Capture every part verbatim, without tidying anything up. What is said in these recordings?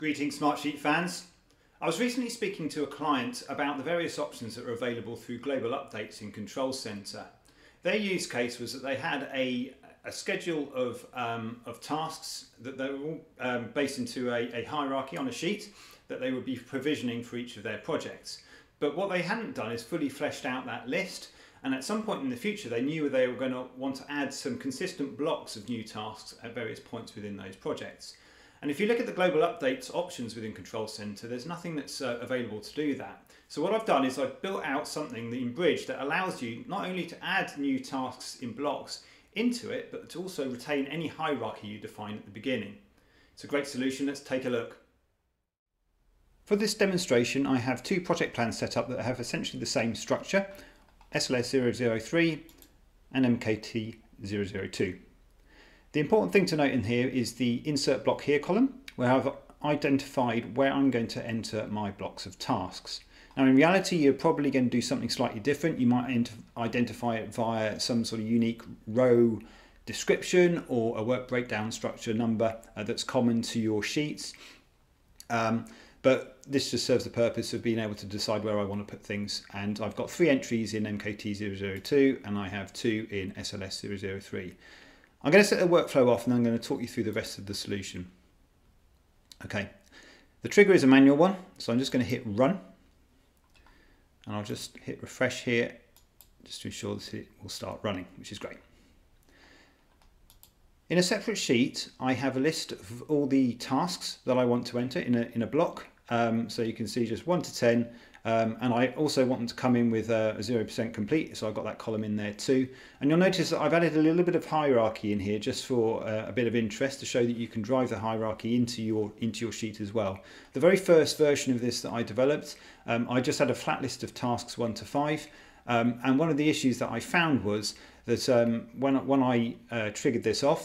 Greetings Smartsheet fans. I was recently speaking to a client about the various options that are available through Global Updates in Control Center. Their use case was that they had a, a schedule of, um, of tasks that they were all um, based into a, a hierarchy on a sheet that they would be provisioning for each of their projects. But what they hadn't done is fully fleshed out that list, and at some point in the future they knew they were going to want to add some consistent blocks of new tasks at various points within those projects. And if you look at the Global Updates options within Control Center, there's nothing that's uh, available to do that. So what I've done is I've built out something in Bridge that allows you not only to add new tasks in blocks into it, but to also retain any hierarchy you define at the beginning. It's a great solution. Let's take a look. For this demonstration, I have two project plans set up that have essentially the same structure, S L S zero zero three and M K T zero zero two. The important thing to note in here is the insert block here column, where I've identified where I'm going to enter my blocks of tasks. Now in reality you're probably going to do something slightly different. You might identify it via some sort of unique row description or a work breakdown structure number uh, that's common to your sheets. Um, but this just serves the purpose of being able to decide where I want to put things, and I've got three entries in M K T zero zero two and I have two in S L S zero zero three. I'm going to set the workflow off and then I'm going to talk you through the rest of the solution. Okay, the trigger is a manual one, so I'm just going to hit run, and I'll just hit refresh here just to ensure that it will start running, which is great. In a separate sheet I have a list of all the tasks that I want to enter in a, in a block, um, so you can see just one to ten, Um, and I also want them to come in with a zero percent complete, so I've got that column in there too. And you'll notice that I've added a little bit of hierarchy in here just for uh, a bit of interest, to show that you can drive the hierarchy into your into your sheet as well. The very first version of this that I developed, um, I just had a flat list of tasks one to five, um, and one of the issues that I found was that um, when, when I uh, triggered this off,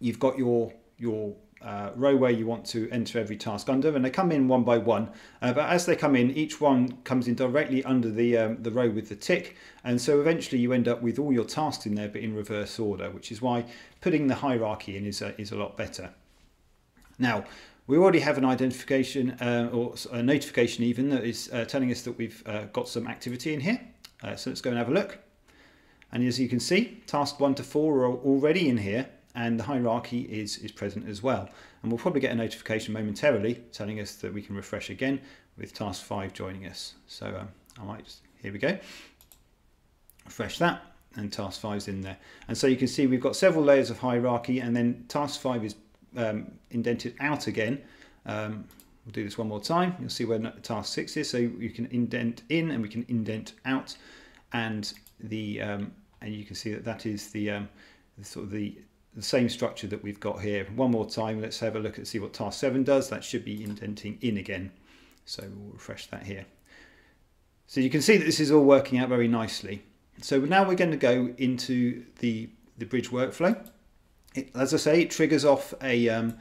you've got your your Uh, row where you want to enter every task under, and they come in one by one, uh, but as they come in, each one comes in directly under the um, the row with the tick, and so eventually you end up with all your tasks in there but in reverse order, which is why putting the hierarchy in is a, is a lot better. Now we already have an identification uh, or a notification even that is uh, telling us that we've uh, got some activity in here, uh, so let's go and have a look. And as you can see, task one to four are already in here, and the hierarchy is, is present as well. And we'll probably get a notification momentarily telling us that we can refresh again with task five joining us. So um, I might just, here we go, refresh that, and task five's in there. And so you can see we've got several layers of hierarchy, and then task five is um, indented out again. Um, we'll do this one more time. You'll see where task six is, so you can indent in and we can indent out. And the um, and you can see that that is the, um, the sort of the, the same structure that we've got here. One more time, let's have a look and see what task seven does. That should be indenting in again, so we'll refresh that here. So you can see that this is all working out very nicely. So now we're going to go into the the Bridge workflow. It, as I say, it triggers off a um,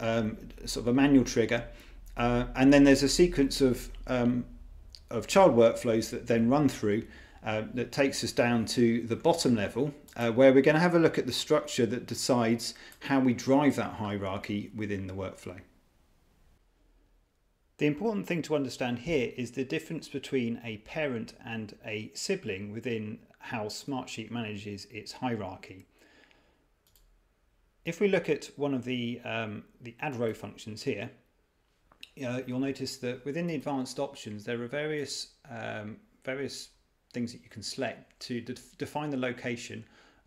um, sort of a manual trigger, uh, and then there's a sequence of um, of child workflows that then run through. Uh, that takes us down to the bottom level, uh, where we're going to have a look at the structure that decides how we drive that hierarchy within the workflow. The important thing to understand here is the difference between a parent and a sibling within how Smartsheet manages its hierarchy. If we look at one of the, um, the add row functions here, uh, you'll notice that within the advanced options there are various um, various things that you can select to de define the location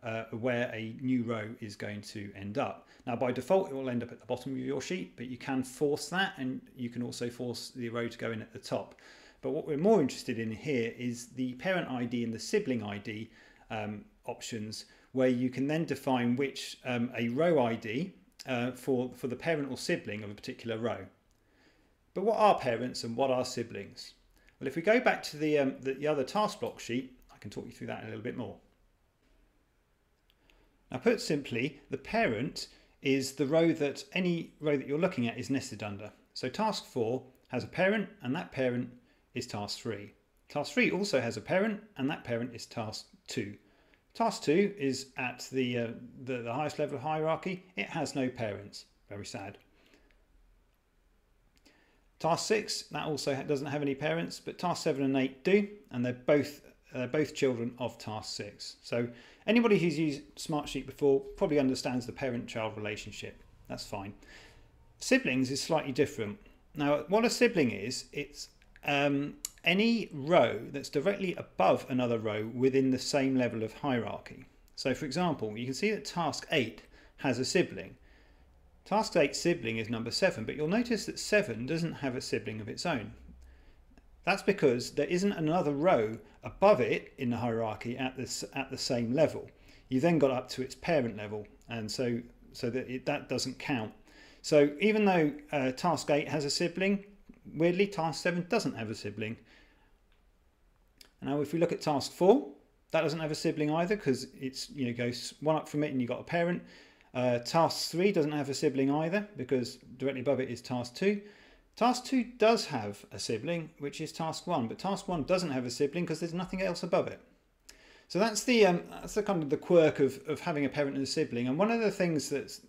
uh, where a new row is going to end up. Now by default it will end up at the bottom of your sheet, but you can force that, and you can also force the row to go in at the top. But what we're more interested in here is the parent I D and the sibling I D um, options, where you can then define which um, a row I D uh, for, for the parent or sibling of a particular row. But what are parents and what are siblings? Well, if we go back to the, um, the, the other task block sheet, I can talk you through that in a little bit more. Now put simply, the parent is the row that any row that you're looking at is nested under. So task four has a parent, and that parent is task three. Task three also has a parent, and that parent is task two. Task two is at the, uh, the, the highest level of hierarchy. It has no parents. Very sad. Task six, that also doesn't have any parents, but task seven and eight do, and they're both uh, both children of task six. So anybody who's used Smartsheet before probably understands the parent-child relationship. That's fine. Siblings is slightly different. Now, what a sibling is, it's um, any row that's directly above another row within the same level of hierarchy. So for example, you can see that task eight has a sibling. Task eight's sibling is number seven, but you'll notice that seven doesn't have a sibling of its own. That's because there isn't another row above it in the hierarchy at this at the same level. You then got up to its parent level, and so so that it, that doesn't count. So even though uh, task eight has a sibling, weirdly task seven doesn't have a sibling. Now if we look at task four, that doesn't have a sibling either, because it's, you know, goes one up from it and you got a parent. Uh, task three doesn't have a sibling either, because directly above it is task two. Task two does have a sibling, which is task one, but task one doesn't have a sibling because there's nothing else above it. So that's the um, that's the kind of the quirk of, of having a parent and a sibling. And one of the things that's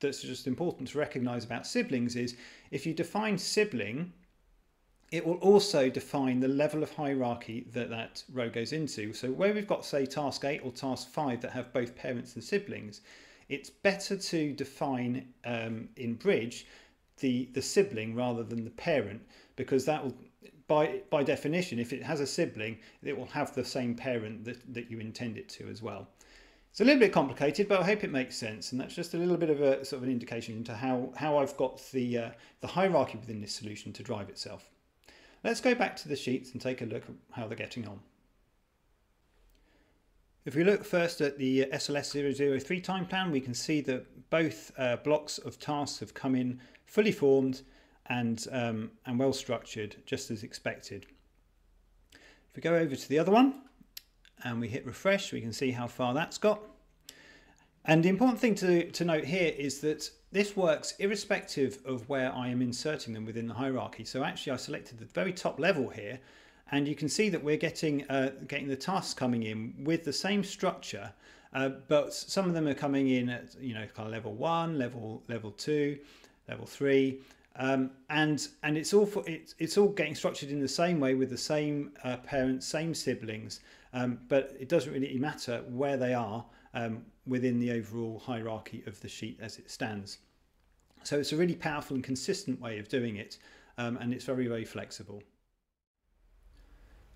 that's just important to recognize about siblings is if you define sibling, it will also define the level of hierarchy that that row goes into. So where we've got, say, task eight or task five that have both parents and siblings, it's better to define um, in Bridge the the sibling rather than the parent, because that will, by by definition, if it has a sibling, it will have the same parent that, that you intend it to as well. It's a little bit complicated, but I hope it makes sense, and that's just a little bit of a sort of an indication into how how I've got the uh, the hierarchy within this solution to drive itself. Let's go back to the sheets and take a look at how they're getting on. If we look first at the S L S zero zero three time plan, we can see that both uh, blocks of tasks have come in fully formed and, um, and well structured, just as expected. If we go over to the other one and we hit refresh, we can see how far that's got. And the important thing to, to note here is that this works irrespective of where I am inserting them within the hierarchy. So actually I selected the very top level here, and you can see that we're getting uh, getting the tasks coming in with the same structure, uh, but some of them are coming in at, you know, kind of level one, level level two, level three, um, and and it's all for, it's it's all getting structured in the same way with the same uh, parents, same siblings, um, but it doesn't really matter where they are um, within the overall hierarchy of the sheet as it stands. So it's a really powerful and consistent way of doing it, um, and it's very very flexible.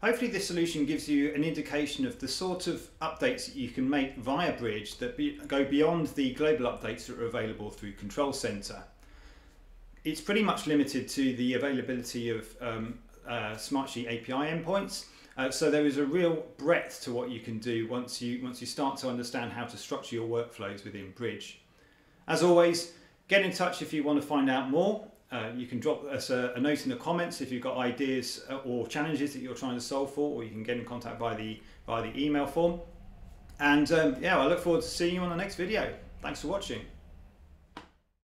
Hopefully this solution gives you an indication of the sort of updates that you can make via Bridge that be, go beyond the global updates that are available through Control Center. It's pretty much limited to the availability of um, uh, Smartsheet A P I endpoints, uh, so there is a real breadth to what you can do once you, once you start to understand how to structure your workflows within Bridge. As always, get in touch if you want to find out more. Uh, you can drop us a, a note in the comments if you've got ideas or challenges that you're trying to solve for, or you can get in contact by the, by the email form. And um, yeah, I look forward to seeing you on the next video. Thanks for watching.